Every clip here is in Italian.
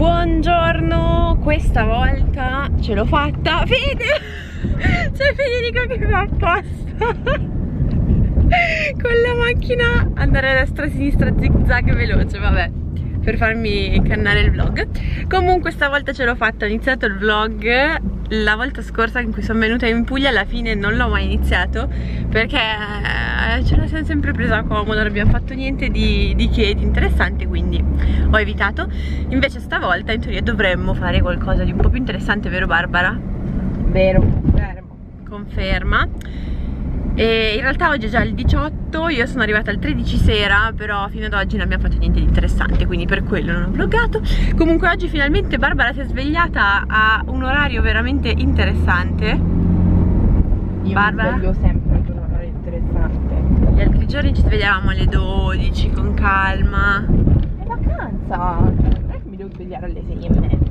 Buongiorno, questa volta ce l'ho fatta. Fede! C'è Federico che va apposta con la macchina andare a destra, a sinistra, zig zag veloce, vabbè, per farmi cannare il vlog. Comunque stavolta ce l'ho fatta, ho iniziato il vlog la volta scorsa in cui sono venuta in Puglia, alla fine non l'ho mai iniziato perché ce la siamo sempre presa comoda, non abbiamo fatto niente di che, di interessante, quindi ho evitato. Invece stavolta in teoria dovremmo fare qualcosa di un po' più interessante, vero Barbara? Vero, confermo. Conferma. E in realtà oggi è già il 18, io sono arrivata al 13 sera, però fino ad oggi non abbiamo fatto niente di interessante, quindi per quello non ho vloggato. Comunque oggi finalmente Barbara si è svegliata a un orario veramente interessante. Io Barbara mi sveglio sempre ad un orario interessante. Gli altri giorni ci svegliavamo alle 12 con calma. È vacanza, non è che mi devo svegliare alle 6 e mezza.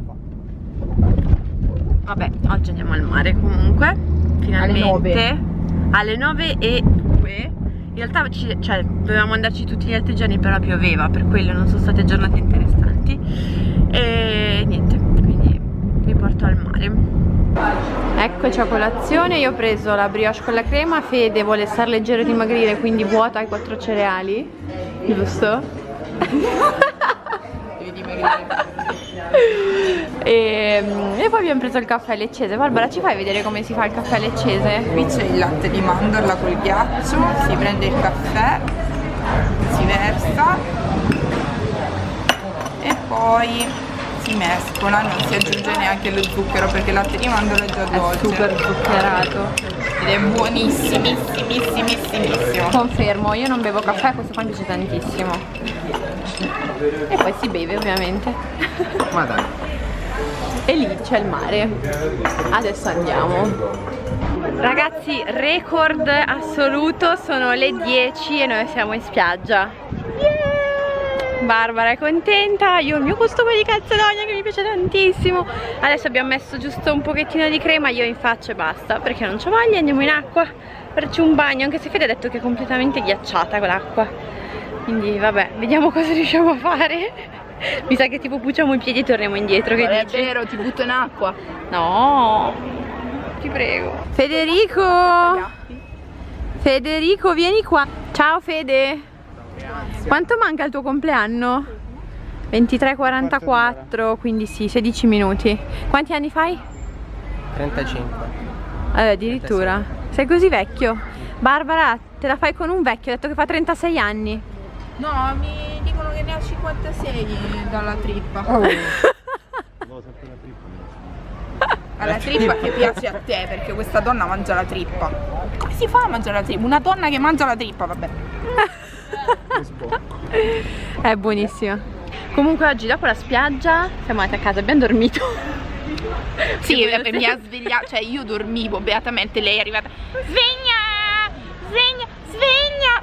Vabbè, oggi andiamo al mare comunque, finalmente. Alle 9. Alle 9:02, in realtà cioè, dovevamo andarci tutti gli altri giorni, però pioveva, per quello non sono state giornate interessanti. E niente, quindi vi porto al mare. Eccoci a colazione, io ho preso la brioche con la crema. Fede vuole star leggero e dimagrire, quindi vuota i 4 cereali, giusto? Devi dimagrire. E poi abbiamo preso il caffè leccese. Barbara, ci fai vedere come si fa il caffè leccese? Qui c'è il latte di mandorla col ghiaccio, si prende il caffè, si versa e poi si mescola, non si aggiunge neanche lo zucchero perché il latte di mandorla è già dolce, è super zuccherato ed è buonissimissimo. Confermo, io non bevo caffè, questo qua mi piace tantissimo. E poi si beve ovviamente. Ma dai. E lì c'è il mare. Adesso andiamo. Ragazzi, record assoluto, sono le 10 e noi siamo in spiaggia. Yeah! Barbara è contenta, io ho il mio costume di Calzedonia che mi piace tantissimo. Adesso abbiamo messo giusto un pochettino di crema, io in faccia e basta, perché non c'ho voglia, andiamo in acqua, farci un bagno, anche se Fede ha detto che è completamente ghiacciata con l'acqua. Quindi vabbè, vediamo cosa riusciamo a fare. Mi sa che tipo pucciamo i piedi e torniamo indietro. Che dici? È vero, ti butto in acqua. No, ti prego. Federico, Federico, vieni qua. Ciao Fede. Grazie. Quanto manca al tuo compleanno? 23:44, quindi sì, 16 minuti. Quanti anni fai? 35. Addirittura 36. Sei così vecchio. Barbara, te la fai con un vecchio, ha detto che fa 36 anni. No, mi dicono che ne ha 56 dalla trippa. Oh. Alla trippa che piace a te, perché questa donna mangia la trippa. Come si fa a mangiare la trippa? Una donna che mangia la trippa, vabbè. È buonissima. Comunque oggi dopo la spiaggia siamo andati a casa, abbiamo dormito. Sì, vabbè, mi ha svegliato, cioè io dormivo beatamente, lei è arrivata. Sveglia!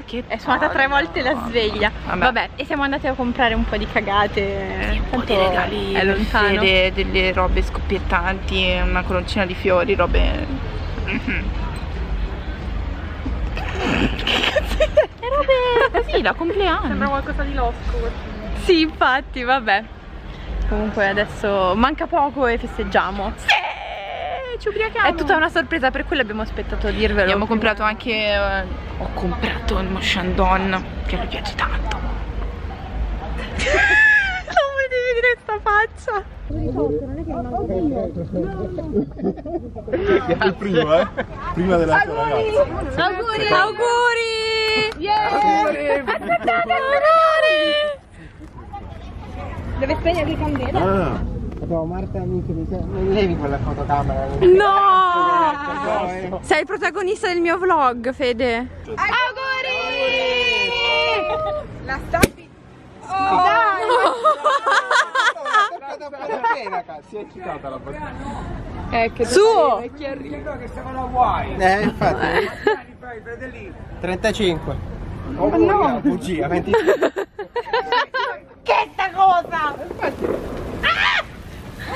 Che è suonata 3 volte la sveglia. Vabbè, e siamo andate a comprare un po' di cagate, sì, un po' di regali, è lontano. Delle robe scoppiettanti, una coroncina di fiori, robe. Che cazzo è? Robe così, da compleanno. Sembra qualcosa di losco. Sì, infatti, vabbè. Comunque adesso manca poco e festeggiamo. Sì! Ci ubriachiamo. È tutta una sorpresa, per quello abbiamo aspettato a dirvelo. Abbiamo comprato anche ho comprato il Moshandon che mi piace tanto. Non volete vedere sta faccia? Il primo, eh? Prima della sua ragazza. Auguri! Auguri! Yeah! Aspettate, auguri! Deve spegnere il candela? No. No, Marta, amiche, mi levi quella fotocamera. No! Sei il protagonista del mio vlog, Fede. Auguri! La stampi. Oh, dai! No! Si è eccitata la battuta. Su! Credo che siamo alla Hawaii. Infatti. 35. Oh, no! Bugia, 25. Che sta cosa? Infatti.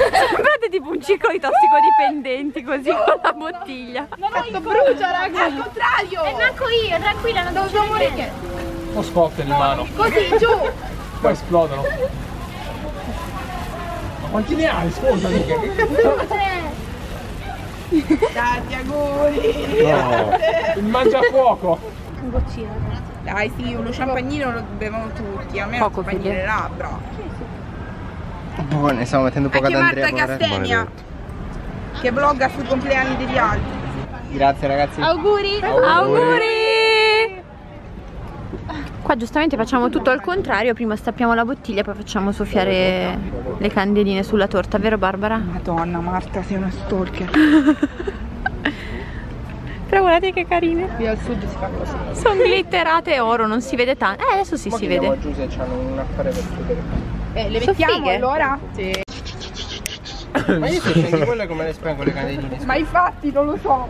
Sembrate tipo un circo di tossicodipendenti così, no, con la bottiglia. No, no, brucia, raga, al contrario. E manco io, tranquilla, non devo morire. Che... Lo scoppia in mano. Così, giù. Poi esplodono. Quanti ne hai? Scusami. Tanti auguri. No. Il mangiafuoco. Un goccino. Dai sì, uno champagnino lo bevono tutti. A me è un champagnino le labbra. Buone, stiamo mettendo poco ad Andrea. Anche Marta Castagna, che vlogga sui compleanni degli altri. Grazie ragazzi. Auguri. Auguri. Qua giustamente facciamo tutto al contrario. Prima stappiamo la bottiglia, poi facciamo soffiare le candeline sulla torta, vero Barbara? Madonna Marta, sei una stalker. Però guardate che carine. Qui al sud si fa così. Sono glitterate oro, non si vede tanto. Adesso sì, si vede. Giù se c'hanno un affare per chiudere. Le mettiamo fighe. Allora? Sì. Ma io se scendi quella come le spengo le candeline? Ma infatti non lo so.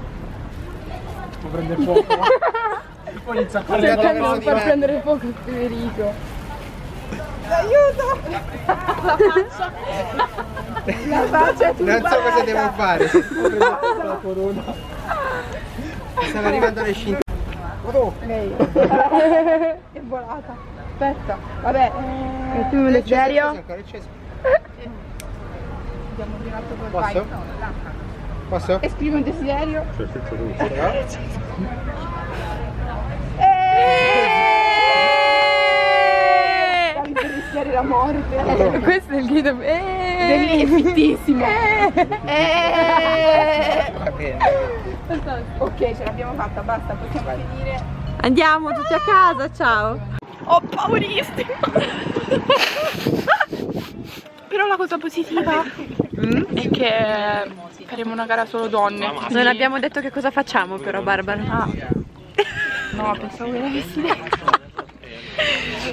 Sto prendendo fuoco. Poi inizia a fare la cosa di far prendere il fuoco Federico. Aiuto! La faccia. La faccia è tutta. Non so cosa devo fare. Sto prendendo la corona. Stanno arrivando le scintille. Oh. Lei. È volata. Aspetta. Vabbè. E tu Valerio? Posso? Posso? Esprimo un desiderio. Devi rischiare la morte. Questo è il grido. È fittissimo. Va bene. Ok, ce l'abbiamo fatta, basta, possiamo finire. Andiamo tutti a casa, ciao. Ho paurissimo. Però la cosa positiva è che faremo una gara solo donne. Non abbiamo detto che cosa facciamo però, Barbara. Ah. No, pensavo che l'avessi detto.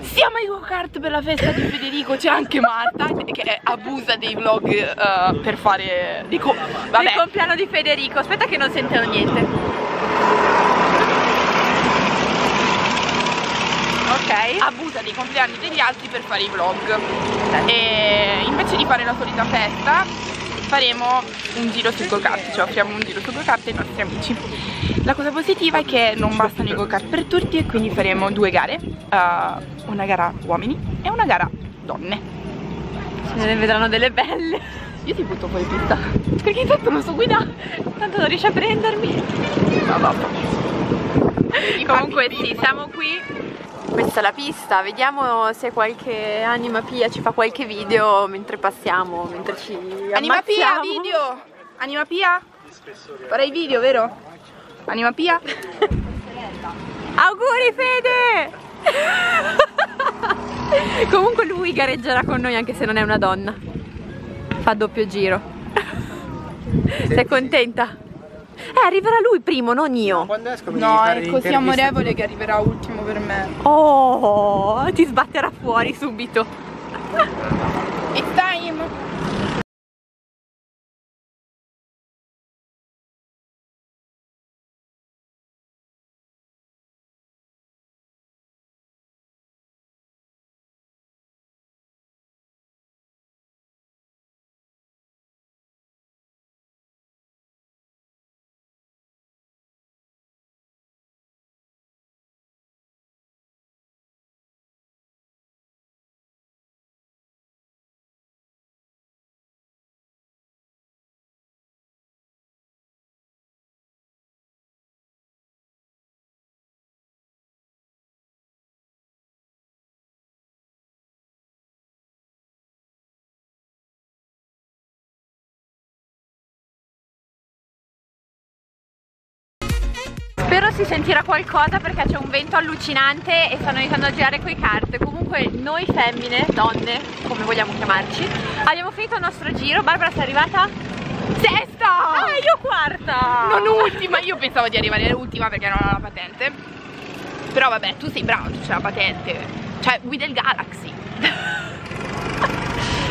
Siamo ai go-kart per la festa di Federico, c'è anche Marta che abusa dei vlog per fare dei il compleanno di Federico. Aspetta che non sentiamo niente. Ok. Abusa dei compleanni degli altri per fare i vlog. E invece di fare la solita festa faremo un giro sui go-kart, cioè offriamo un giro sui go-kart ai nostri amici. La cosa positiva è che non bastano i go-kart per tutti e quindi faremo due gare, una gara uomini e una gara donne. Se ne vedranno delle belle. Io ti butto fuori pista perché intanto non so guidare, tanto non riesci a prendermi. No, no. Comunque sì, siamo qui. Questa è la pista, vediamo se qualche anima pia ci fa qualche video mentre passiamo, mentre ci ammazziamo. Anima pia, video! Anima pia? Farei video, vero? Anima pia? Auguri Fede! Comunque lui gareggerà con noi anche se non è una donna. Fa doppio giro. Sei contenta? Arriverà lui primo, non io. Quando esco mi devi fare l'intervista. No, è così amorevole che arriverà ultimo per me. Oh, ti sbatterà fuori subito. It's time. Spero si sentirà qualcosa perché c'è un vento allucinante e stanno iniziando a girare coi kart. Comunque noi femmine, donne, come vogliamo chiamarci, abbiamo finito il nostro giro. Barbara sei arrivata? Sesta! Ah, io quarta! Non ultima, io pensavo di arrivare ultima perché non ho la patente. Però vabbè, tu sei bravo, tu c'hai la patente. Cioè, guida il Galaxy.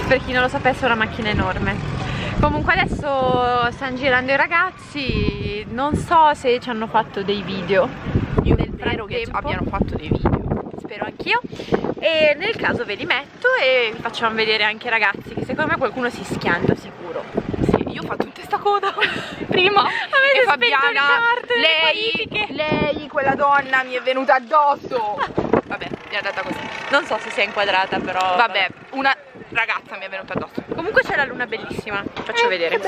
Per chi non lo sapesse è una macchina enorme. Comunque adesso stanno girando i ragazzi, non so se ci hanno fatto dei video. Io spero che abbiano fatto dei video. Spero anch'io. E nel caso ve li metto e vi facciamo vedere anche i ragazzi, che secondo me qualcuno si schianta sicuro. Sì, io ho fatto tutta sta coda prima. E Fabiana, lei, quella donna mi è venuta addosso. Vabbè, è andata così. Non so se si è inquadrata però. Vabbè, una... ragazza mi è venuta addosso. Comunque c'è la luna bellissima, vi faccio vedere.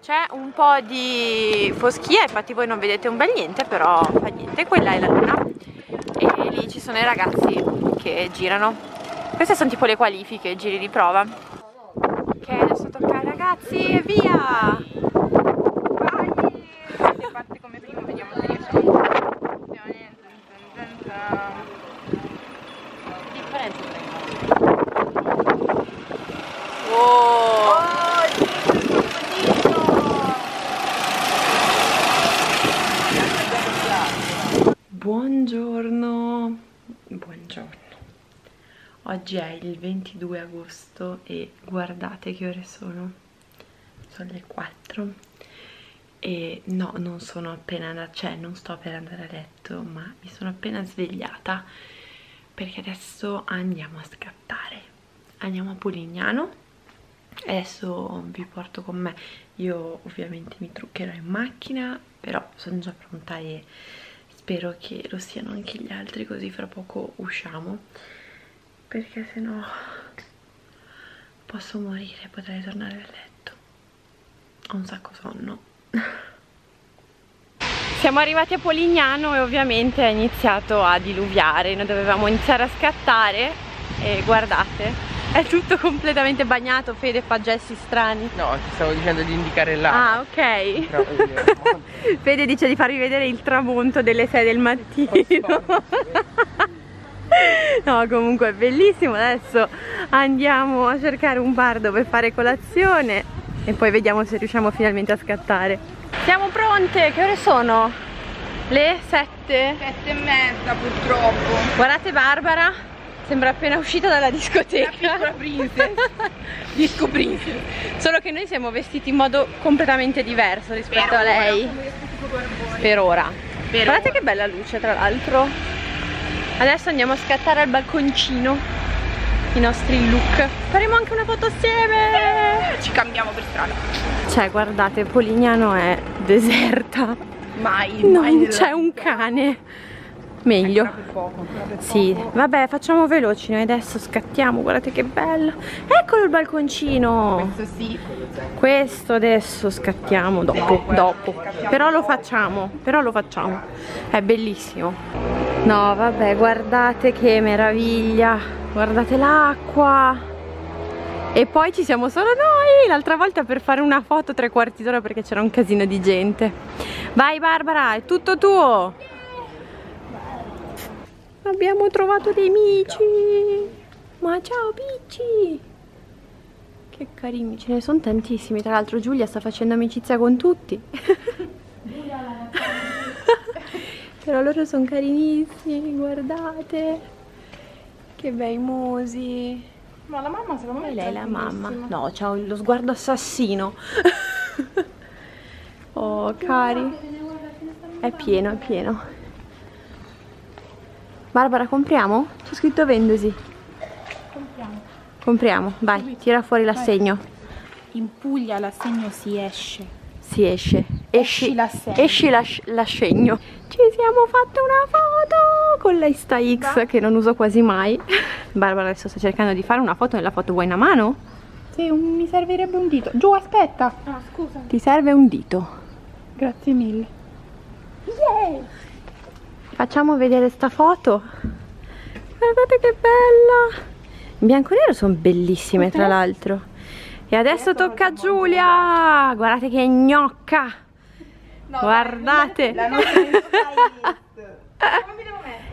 C'è un po' di foschia, infatti voi non vedete un bel niente, però fa niente, quella è la luna. E lì ci sono i ragazzi che girano. Queste sono tipo le qualifiche, i giri di prova. Ok, adesso tocca ai ragazzi e via! Vai! Parte come prima, vediamo se riesco. Buongiorno, buongiorno. Oggi è il 22 agosto e guardate che ore sono. Sono le 4 e no, non sono appena andata, cioè non sto per andare a letto, ma mi sono appena svegliata perché adesso andiamo a scattare. Andiamo a Polignano. Adesso vi porto con me. Io ovviamente mi truccherò in macchina, però sono già pronta e spero che lo siano anche gli altri, così fra poco usciamo, perché sennò posso morire, potrei tornare a letto. Ho un sacco sonno. Siamo arrivati a Polignano e ovviamente è iniziato a diluviare, noi dovevamo iniziare a scattare e guardate, è tutto completamente bagnato. Fede fa gesti strani. No, ti stavo dicendo di indicare là. Ah, ok. Però, Fede dice di farvi vedere il tramonto delle 6 del mattino. No, comunque è bellissimo. Adesso andiamo a cercare un bar dove fare colazione e poi vediamo se riusciamo finalmente a scattare. Siamo pronte, che ore sono? Le 7? 7:30 purtroppo. Guardate Barbara, sembra appena uscita dalla discoteca. La piccola princess. Disco princess. Solo che noi siamo vestiti in modo completamente diverso rispetto a lei. Per ora. Guardate che bella luce tra l'altro. Adesso andiamo a scattare al balconcino i nostri look. Faremo anche una foto assieme. Ci cambiamo per strada. Cioè guardate, Polignano è deserta, mai, non c'è un cane, meglio, ancora per poco. Sì, vabbè, facciamo veloci noi adesso, scattiamo, guardate che bello, eccolo il balconcino, questo sì, questo adesso scattiamo dopo, però lo facciamo, è bellissimo. No vabbè, guardate che meraviglia, guardate l'acqua. E poi ci siamo solo noi, l'altra volta per fare una foto 3/4 d'ora perché c'era un casino di gente. Vai Barbara, è tutto tuo! Abbiamo trovato dei mici! Ma ciao Picci! Che carini, ce ne sono tantissimi, tra l'altro Giulia sta facendo amicizia con tutti. Però loro sono carinissimi, guardate! Che bei musi! Ma la mamma secondo me lei è la mamma. No, c'ha lo sguardo assassino. Oh, cari. È pieno, è pieno. Barbara, compriamo? C'è scritto vendosi. Compriamo. Compriamo, vai, tira fuori l'assegno. In Puglia l'assegno si esce. Si esce. Esci l'assegno. Ci siamo fatte una foto con la Insta X che non uso quasi mai. Barbara adesso sta cercando di fare una foto. Nella foto vuoi una mano? Sì, mi servirebbe un dito. Giù, aspetta. Ah, scusa. Ti serve un dito. Grazie mille. Yeah. Facciamo vedere sta foto. Guardate che bella. In bianco e nero sono bellissime, tra l'altro. E adesso tocca a Giulia. Guardate che gnocca. No, guardate la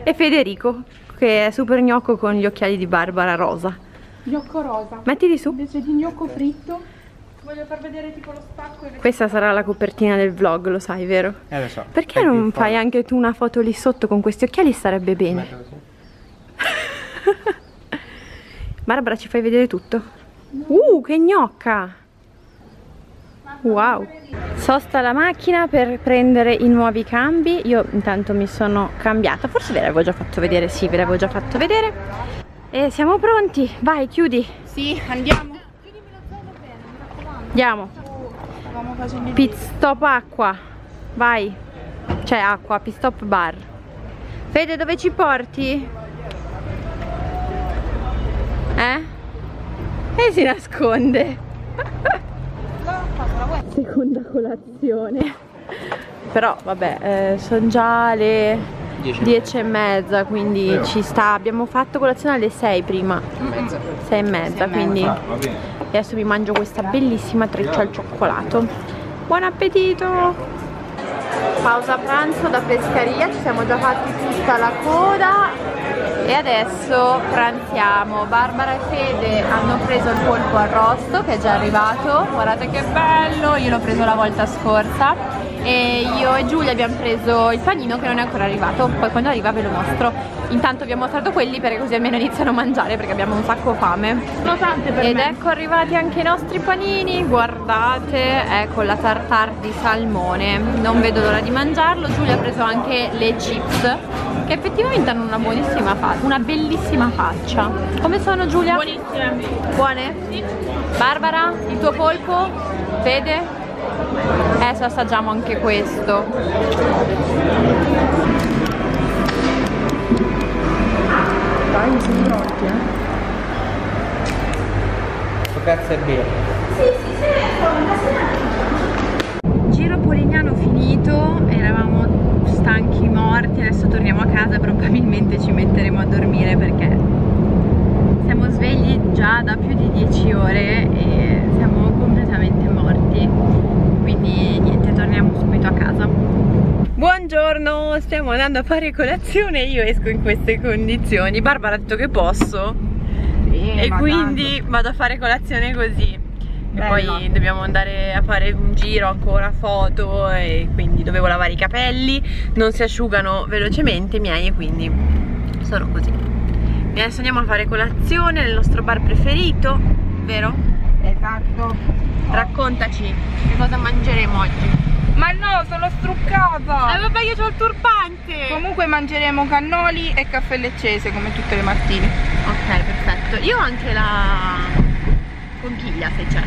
e Federico che è super gnocco con gli occhiali di Barbara rosa. Gnocco rosa. Mettili su. Invece di gnocco fritto. Voglio far vedere tipo lo stacco. Questa sarà la copertina del vlog, lo sai, vero? Lo so. Perché non fai anche tu una foto lì sotto con questi occhiali? Sarebbe bene. Barbara, ci fai vedere tutto? No. Che gnocca! Wow. Sosta la macchina per prendere i nuovi cambi. Io intanto mi sono cambiata. Forse ve l'avevo già fatto vedere. Sì, ve l'avevo già fatto vedere. E siamo pronti. Vai, chiudi. Sì, andiamo. Chiudimi lo zaino bene, mi raccomando. Andiamo. Stavamo facendo pit stop acqua. Vai. Cioè acqua, pit stop bar. Fede, dove ci porti? Eh? e si nasconde. Seconda colazione. Però vabbè, sono già le 10:30, quindi ci sta. Abbiamo fatto colazione alle 6 prima, 6:30, quindi adesso mi mangio questa bellissima treccia al cioccolato. Buon appetito! Pausa pranzo da Pescaria, ci siamo già fatti tutta la coda e adesso pranziamo. Barbara e Fede hanno preso il polpo arrosto che è già arrivato, guardate che bello, io l'ho preso la volta scorsa, e io e Giulia abbiamo preso il panino che non è ancora arrivato, poi quando arriva ve lo mostro. Intanto vi ho mostrato quelli perché così almeno iniziano a mangiare perché abbiamo un sacco fame. Sono tante per me. Ecco arrivati anche i nostri panini, guardate, ecco la tartare di salmone, non vedo l'ora di mangiarlo. Giulia ha preso anche le chips che effettivamente hanno una buonissima faccia, una bellissima faccia. Come sono, Giulia? Buonissime. Buone? Sì. Barbara, il tuo polpo? Fede? Adesso assaggiamo anche questo. Dai, sono rotti, questo cazzo è vero. Sì, sì, sì. Giro Polignano finito, eravamo stanchi morti, adesso torniamo a casa, probabilmente ci metteremo a dormire perché siamo svegli già da più di 10 ore e siamo completamente morti. Quindi niente, torniamo subito a casa. Buongiorno, stiamo andando a fare colazione e io esco in queste condizioni. Barbara ha detto che posso, sì, e quindi vado a fare colazione così. E poi dobbiamo andare a fare un giro ancora, foto, e quindi dovevo lavare i capelli, non si asciugano velocemente i miei e quindi sono così. E adesso andiamo a fare colazione nel nostro bar preferito, vero? Esatto. Raccontaci che cosa mangeremo oggi. Ma no, sono struccata. Vabbè, io ho il turbante. Comunque mangeremo cannoli e caffè leccese come tutte le mattine. Ok, perfetto. Io ho anche la conchiglia, se c'è.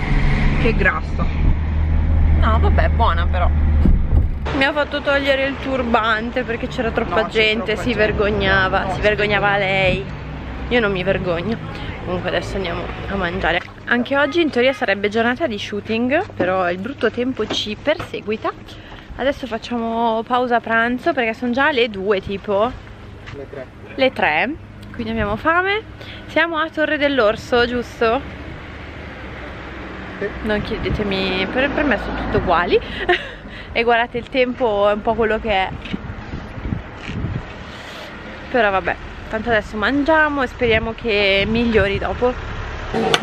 Che grasso. No, vabbè, è buona però. Mi ha fatto togliere il turbante perché c'era troppa gente, troppa gente. Vergognava, no, si vergognava lei. Io non mi vergogno. Comunque adesso andiamo a mangiare. Anche oggi in teoria sarebbe giornata di shooting, però il brutto tempo ci perseguita. Adesso facciamo pausa pranzo perché sono già le 2 tipo. Le 3. Quindi abbiamo fame. Siamo a Torre dell'Orso, giusto? Sì. Non chiedetemi, per me sono tutte uguali. E guardate, il tempo è un po' quello che è. Però vabbè, tanto adesso mangiamo e speriamo che migliori dopo.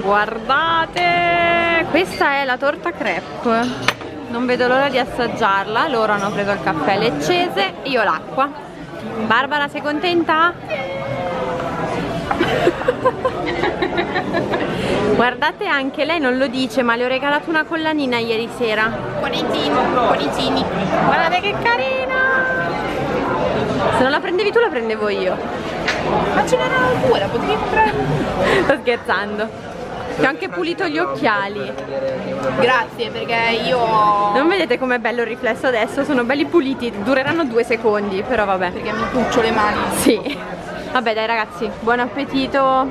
Guardate, questa è la torta crepe, non vedo l'ora di assaggiarla. Loro hanno preso il caffè leccese, io l'acqua. Barbara, sei contenta? Guardate, anche lei non lo dice ma le ho regalato una collanina ieri sera. Cuoricini. Guardate che carina. Se non la prendevi tu la prendevo io. Ma ce n'era pure, la potevi comprare. Sto scherzando. Ti ho anche pulito gli occhiali. Grazie, perché io... Non vedete com'è bello il riflesso adesso? Sono belli puliti, dureranno 2 secondi, però vabbè. Perché mi puccio le mani. Sì. Vabbè dai ragazzi, buon appetito.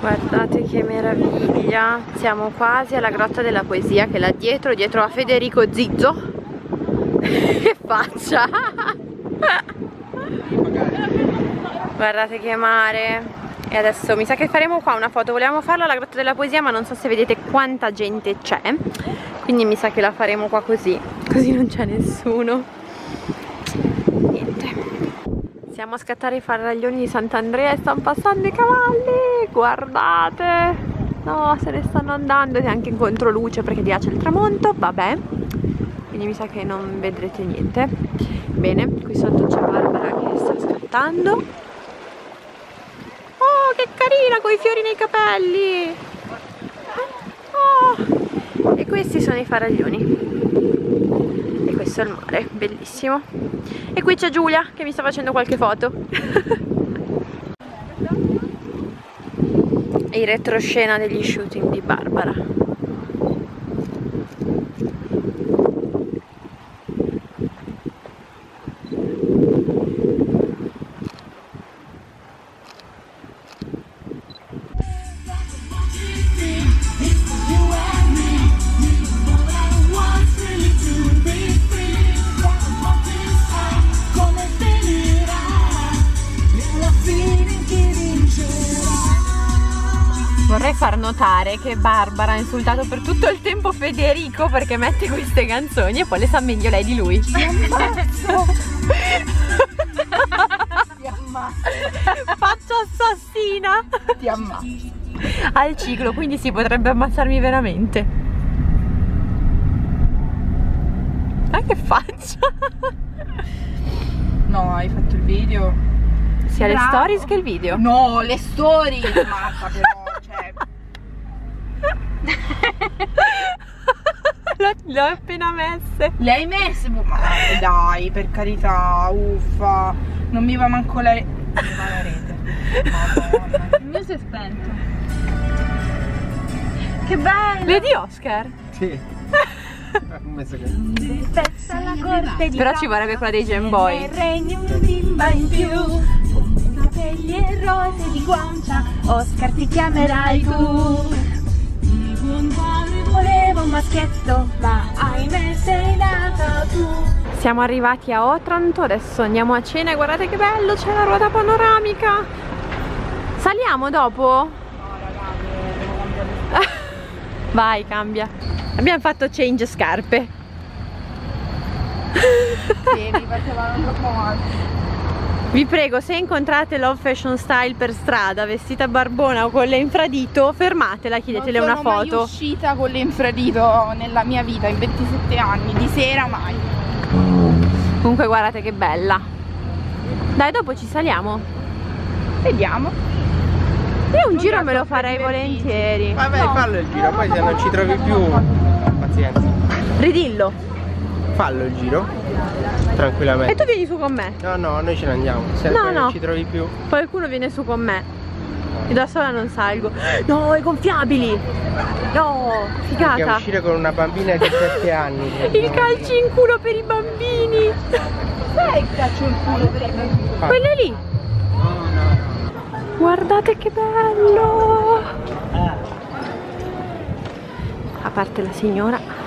Guardate che meraviglia. Siamo quasi alla Grotta della Poesia, che è là dietro a Federico Zizzo. Che faccia. Guardate che mare. E adesso mi sa che faremo qua una foto. Volevamo farla alla Grotta della Poesia ma non so se vedete quanta gente c'è, quindi mi sa che la faremo qua così non c'è nessuno. Niente, siamo a scattare i Faraglioni di Sant'Andrea e stanno passando i cavalli. Guardate, no, se ne stanno andando, ed è anche in controluce perché di là c'è il tramonto. Vabbè, quindi mi sa che non vedrete niente. Bene, qui sotto c'è Barbara che sta scattando. Oh, che carina con i fiori nei capelli! Oh. E questi sono i Faraglioni. E questo è il mare, bellissimo. E qui c'è Giulia che mi sta facendo qualche foto. E in retroscena degli shooting di Barbara. notare che Barbara ha insultato per tutto il tempo Federico perché mette queste canzoni e poi le sa meglio lei di lui. Mi ammazzo! Ti ammazzo! Faccia assassina! Ti ammazzo! Al ciclo, quindi sì, potrebbe ammazzarmi veramente. Ma che faccia? No, hai fatto il video? Sia bravo. Le stories che il video? No, le stories! Marta, però, cioè... Le ho appena messe. Le hai messe? Ma dai, per carità, uffa. Non mi va manco la rete. Il mio si è spento. Che bello! Lady Oscar? Sì. Alla corte di però ci vorrebbe quella dei Gem Boy. Regni un bimba in più, capelli e rose di guancia, Oscar ti chiamerai tu. Volevo un maschietto, ma ahimè sei nata tu. Siamo arrivati a Otranto, adesso andiamo a cena e guardate che bello, c'è la ruota panoramica. Saliamo dopo? No ragazzi, vai, cambia. Abbiamo fatto change scarpe. Sì, mi facevano troppo male. Vi prego, se incontrate Love Fashion Style per strada, vestita barbona o con l'infradito, fermatela, chiedetele una foto. Non sono mai uscita con l'infradito nella mia vita, in 27 anni, di sera mai. Comunque guardate che bella. Dai, dopo ci saliamo. Vediamo. Io un giro me lo farei volentieri. Vabbè, no, fallo il giro, poi se non ci trovi più, pazienza. Ridillo. Fallo il giro, tranquillamente. E tu vieni su con me? No, no, noi ce ne andiamo. Se no, non ci trovi più. Qualcuno viene su con me. E da sola non salgo. No, i gonfiabili. No, figata. Andiamo a uscire con una bambina di 7 anni. Il calcio in culo per i bambini. Sai il calcio in culo per i bambini? Quello lì. Guardate che bello! A parte la signora.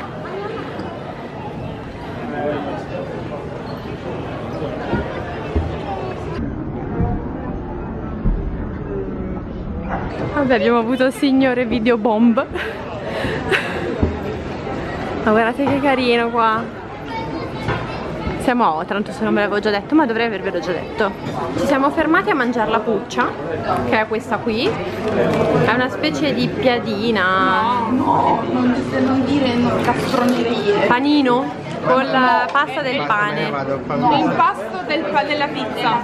Vabbè, abbiamo avuto il signore video bomb. Ma guardate che carino qua. Siamo a Otranto, se non me l'avevo già detto, ma dovrei avervelo già detto. Ci siamo fermati a mangiare la puccia, che è questa qui. È una specie di piadina. No, non dire castronerie. Panino con la pasta del pane. L'impasto della pizza.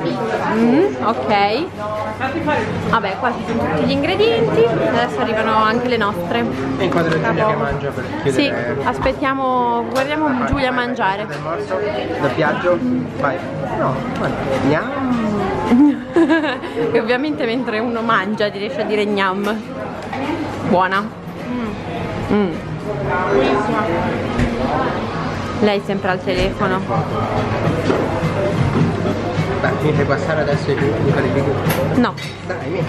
Ok. Vabbè, qua ci sono tutti gli ingredienti. Adesso arrivano anche le nostre. E inquadra Giulia che mangia per chiedere. Sì, aspettiamo, guardiamo Giulia mangiare. Doppiaggio, vai. No, gnam. E ovviamente mentre uno mangia ti riesce a dire gnam. Buona. Buonissima. Lei sempre al telefono. Beh, mi fai passare adesso i video? No. Dai, mi.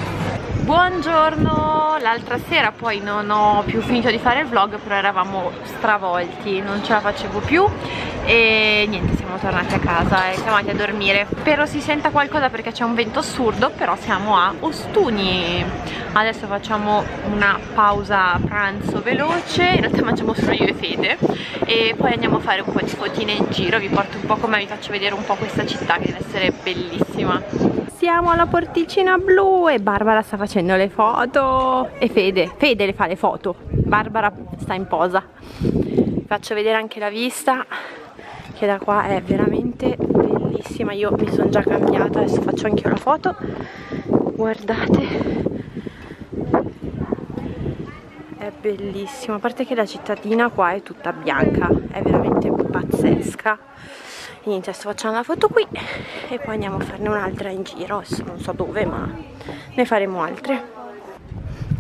Buongiorno, l'altra sera poi non ho più finito di fare il vlog, però eravamo stravolti, non ce la facevo più e niente, siamo tornati a casa e siamo andati a dormire. Spero si senta qualcosa perché c'è un vento assurdo, però siamo a Ostuni. Adesso facciamo una pausa pranzo veloce, in realtà mangiamo solo io e Fede e poi andiamo a fare un po' di fotine in giro, vi porto un po' con me, vi faccio vedere un po' questa città che deve essere bellissima. Siamo alla porticina blu e Barbara sta facendo le foto e Fede le fa le foto. Barbara sta in posa. Vi faccio vedere anche la vista che da qua è veramente bellissima. Io mi sono già cambiata, adesso faccio anche io la foto. Guardate, è bellissimo, a parte che la cittadina qua è tutta bianca, è veramente pazzesca. Niente, adesso facciamo la foto qui e poi andiamo a farne un'altra in giro, adesso non so dove, ma ne faremo altre.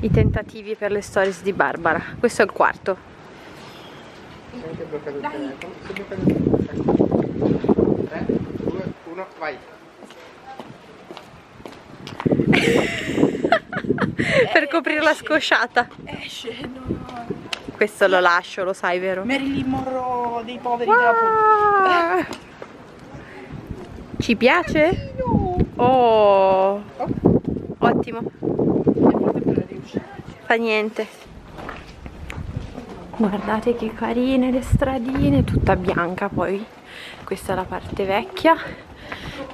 I tentativi per le stories di Barbara, questo è il quarto. Dai. 3, 2, 1, vai. Per coprire la scosciata. Questo lo lascio, lo sai, vero? Marilyn Monroe dei poveri della Puglia. Ci piace? Oh, ottimo. fa niente. Guardate che carine le stradine, tutta bianca poi. Questa è la parte vecchia.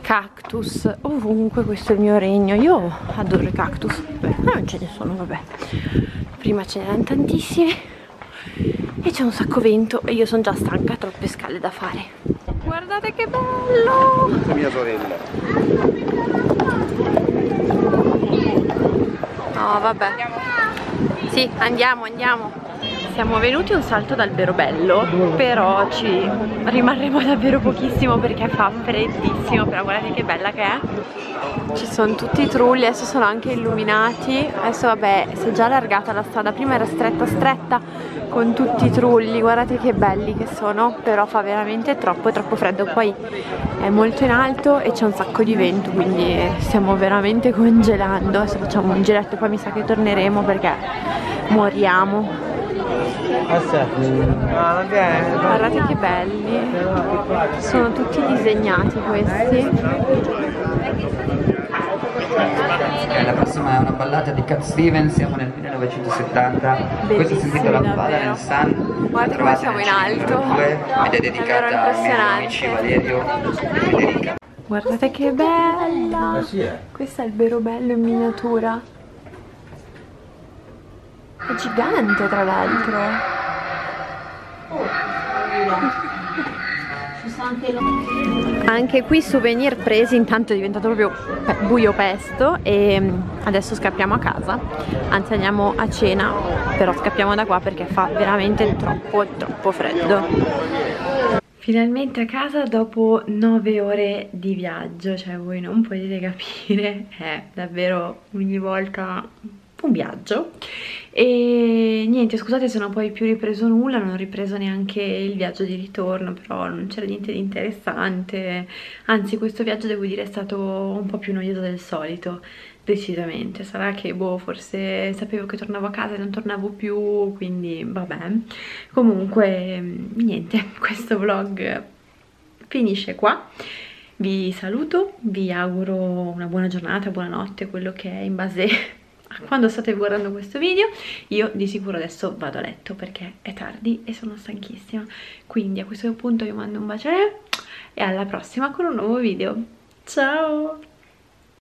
Cactus ovunque, questo è il mio regno. Io adoro i cactus. Beh, non ce ne sono, vabbè. Prima ce n'erano tantissimi. E c'è un sacco vento e io sono già stanca, troppe scale da fare. Guardate che bello! Questa è mia sorella. No, vabbè. Sì, andiamo, andiamo. Siamo venuti un salto dal vero bello, però ci rimarremo davvero pochissimo perché fa freddissimo, però guardate che bella che è. Ci sono tutti i trulli, adesso sono anche illuminati, adesso vabbè si è già allargata la strada, prima era stretta stretta con tutti i trulli, guardate che belli che sono, però fa veramente troppo freddo, poi è molto in alto e c'è un sacco di vento, quindi stiamo veramente congelando, adesso facciamo un giretto e poi mi sa che torneremo perché moriamo. Guardate che belli, sono tutti disegnati questi. La prossima è una ballata di Cat Stevens, siamo nel 1970. Bellissima, questa si intitola Badlands. Guardate come siamo in alto ed è dedicata ai miei amici Valerio e Federico. Guardate che bella, questo è il vero bello in miniatura. È gigante tra l'altro. Anche qui souvenir presi, intanto è diventato proprio buio pesto e adesso scappiamo a casa, anzi andiamo a cena, però scappiamo da qua perché fa veramente troppo freddo. Finalmente a casa dopo 9 ore di viaggio, cioè voi non potete capire, è davvero ogni volta un viaggio. E niente, scusate se non ho poi più ripreso nulla, non ho ripreso neanche il viaggio di ritorno, però non c'era niente di interessante, anzi questo viaggio devo dire è stato un po' più noioso del solito, decisamente. Sarà che boh, forse sapevo che tornavo a casa e non tornavo più, quindi vabbè. Comunque niente, questo vlog finisce qua. Vi saluto, vi auguro una buona giornata, buonanotte, quello che è in base quando state guardando questo video. Io di sicuro adesso vado a letto perché è tardi e sono stanchissima, quindi a questo punto vi mando un bacione e alla prossima con un nuovo video. Ciao!